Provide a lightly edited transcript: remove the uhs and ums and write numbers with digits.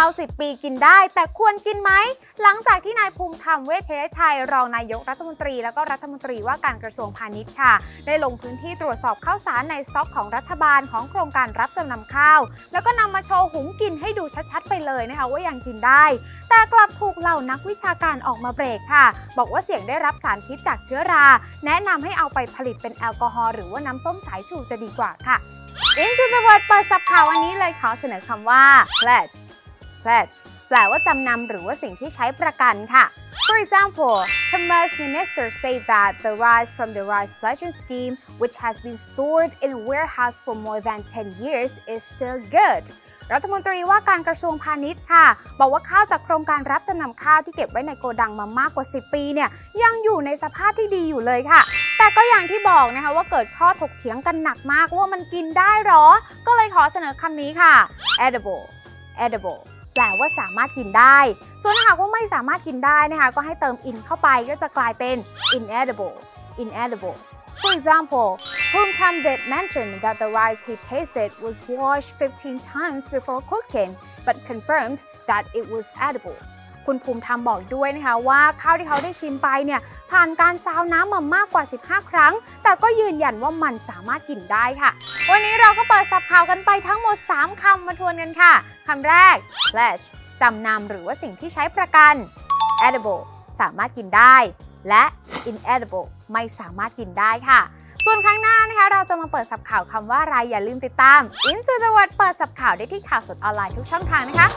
90 ปีกินได้แต่ควรกินไหมหลังจากที่นายภูมิธรรมเวชยชัยรองนายกรัฐมนตรีและก็รัฐมนตรีว่าการกระทรวงพาณิชย์ค่ะได้ลงพื้นที่ตรวจสอบข้าวสารในสต็อกของรัฐบาลของโครงการรับจำนำข้าวแล้วก็นำมาโชว์หุงกินให้ดูชัดๆไปเลยนะคะว่ายังกินได้แต่กลับถูกเหล่านักวิชาการออกมาเบรกค่ะบอกว่าเสี่ยงได้รับสารพิษจากเชื้อราแนะนำให้เอาไปผลิตเป็นแอลกอฮอล์หรือว่าน้ำส้มสายชูจะดีกว่าค่ะ Into the World เปิดสับข่าววันนี้เลยขอเสนอคำว่า pledge แปลว่าจำนำหรือว่าสิ่งที่ใช้ประกันค่ะ For example, Commerce Minister said that the rice from the rice pledging scheme, which has been stored in a warehouse for more than 10 years, is still good.รัฐมนตรีว่าการกระทรวงพาณิชย์ค่ะบอกว่าข้าวจากโครงการรับจำนำข้าวที่เก็บไว้ในโกดังมามากกว่า10 ปีเนี่ยยังอยู่ในสภาพที่ดีอยู่เลยค่ะแต่ก็อย่างที่บอกนะคะว่าเกิดข้อถกเถียงกันหนักมากว่ามันกินได้หรอก็เลยขอเสนอคำนี้ค่ะ edible แปลว่าสามารถกินได้ส่วนหากว่าไม่สามารถกินได้นะคะก็ให้เติม in เข้าไปก็จะกลายเป็น inedible For example, Phumtham did mention that the rice he tasted was washed 15 times before cooking, but confirmed that it was edible. คุณภูมิธรรมบอกด้วยนะคะว่าข้าวที่เขาได้ชิมไปเนี่ยผ่านการซาวน้ำมามากกว่า 15 ครั้งแต่ก็ยืนยันว่ามันสามารถกินได้ค่ะวันนี้เราก็เปิดสับข่าวกันไปทั้งหมด 3 คำมาทวนกันค่ะคำแรก pledge จำนำหรือว่าสิ่งที่ใช้ประกัน edible สามารถกินได้และ inedible ไม่สามารถกินได้ค่ะส่วนครั้งหน้านะคะเราจะมาเปิดสับข่าวคำว่าอะไรอย่าลืมติดตาม Into the World เปิดสับข่าวได้ที่ข่าวสดออนไลน์ทุกช่องทางนะคะ